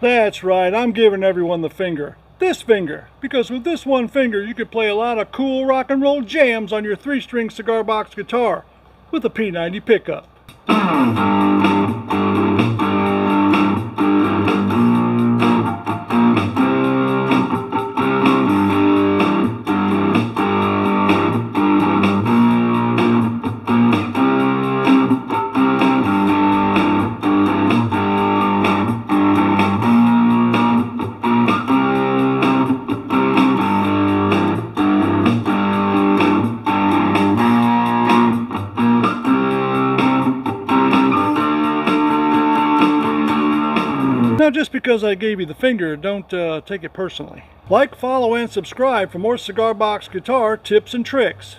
That's right, I'm giving everyone the finger. This finger, because with this one finger you could play a lot of cool rock and roll jams on your 3-string cigar box guitar with a P90 pickup. Now, just because I gave you the finger, don't take it personally. Like, follow, and subscribe for more cigar box guitar tips and tricks.